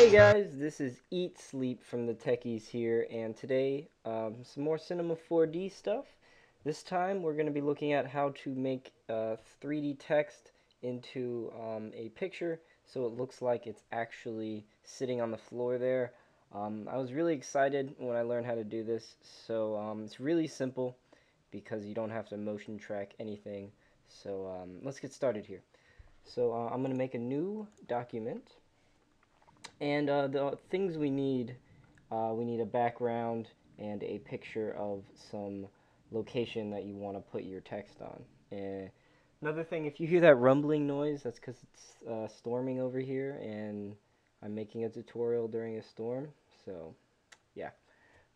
Hey guys, this is Eatsleep from the Techies here, and today some more Cinema 4D stuff. This time we're going to be looking at how to make 3D text into a picture so it looks like it's actually sitting on the floor there. I was really excited when I learned how to do this, so it's really simple because you don't have to motion track anything. So let's get started here. So I'm going to make a new document. And the things we need a background and a picture of some location that you want to put your text on. And another thing, if you hear that rumbling noise, that's because it's storming over here, and I'm making a tutorial during a storm, so yeah.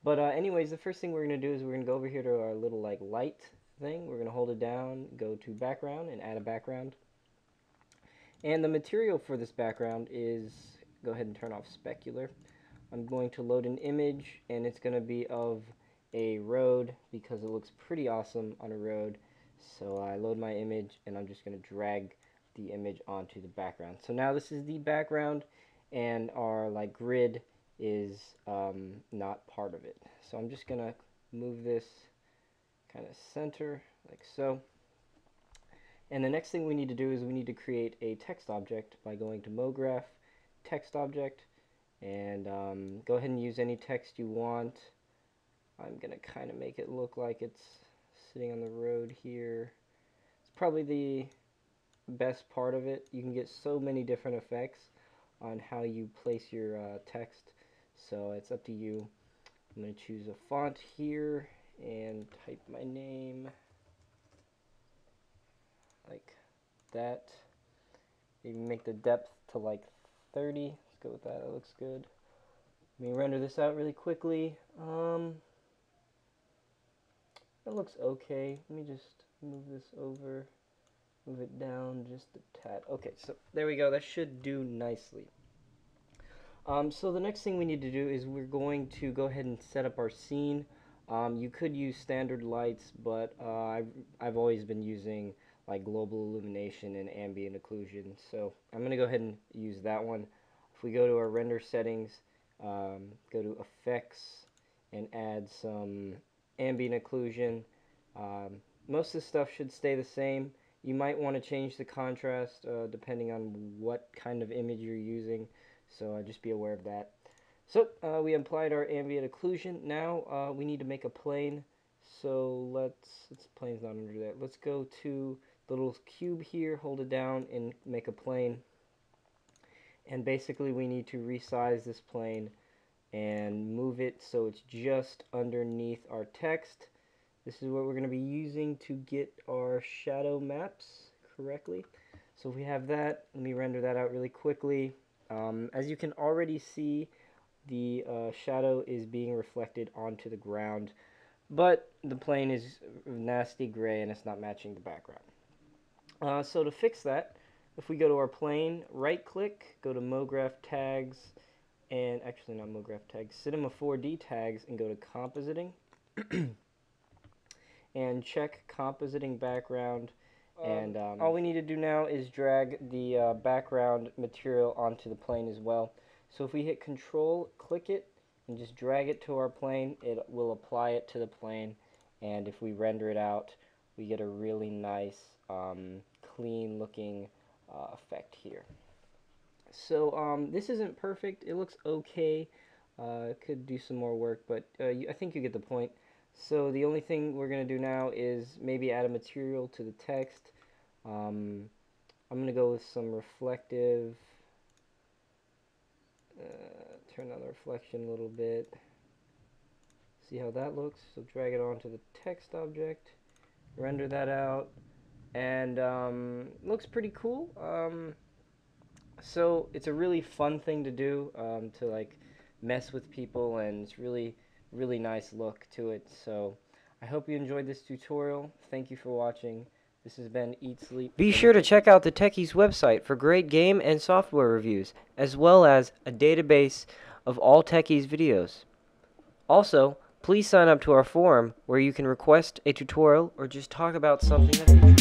But anyways, the first thing we're going to do is we're going to go over here to our little like light thing. We're going to hold it down, go to background, and add a background. And the material for this background is... go ahead and turn off specular. I'm going to load an image, and it's going to be of a road because it looks pretty awesome on a road. So I load my image, and I'm just going to drag the image onto the background. So now this is the background, and our like grid is not part of it. So I'm just going to move this kind of center like so. And the next thing we need to do is we need to create a text object by going to MoGraph, text object, and go ahead and use any text you want. I'm gonna kind of make it look like it's sitting on the road here. It's probably the best part of it. You can get so many different effects on how you place your text, so it's up to you. I'm gonna choose a font here and type my name like that. You can make the depth to like 30, let's go with that, that looks good. Let me render this out really quickly. That looks okay. Let me just move this over, move it down just a tad. Okay, so there we go, that should do nicely. So the next thing we need to do is we're going to go ahead and set up our scene. You could use standard lights, but I've always been using like global illumination and ambient occlusion, so I'm going to go ahead and use that one. If we go to our render settings, go to effects and add some ambient occlusion. Most of the stuff should stay the same. You might want to change the contrast depending on what kind of image you're using, so just be aware of that. So we applied our ambient occlusion. Now we need to make a plane, so let's, since the plane's not under that, let's go to the little cube here, hold it down, and make a plane. And basically we need to resize this plane and move it so it's just underneath our text. This is what we're going to be using to get our shadow maps correctly. So if we have that, let me render that out really quickly. As you can already see, the shadow is being reflected onto the ground, but the plane is nasty gray and it's not matching the background. So to fix that, if we go to our plane, right click, go to MoGraph tags, and actually not MoGraph tags, Cinema 4D tags, and go to compositing and check compositing background. And all we need to do now is drag the background material onto the plane as well. So if we hit control, click it, and just drag it to our plane, it will apply it to the plane, and if we render it out, we get a really nice clean looking effect here. So this isn't perfect, it looks okay, it could do some more work, but I think you get the point. So the only thing we're going to do now is maybe add a material to the text. I'm going to go with some reflective, turn on the reflection a little bit, see how that looks. So drag it onto the text object, render that out, and looks pretty cool. So it's a really fun thing to do, to like mess with people, and it's really nice look to it. So I hope you enjoyed this tutorial. Thank you for watching. This has been Eat Sleep. Be sure to check out the Techies website for great game and software reviews, as well as a database of all Techies videos. Also, please sign up to our forum where you can request a tutorial or just talk about something that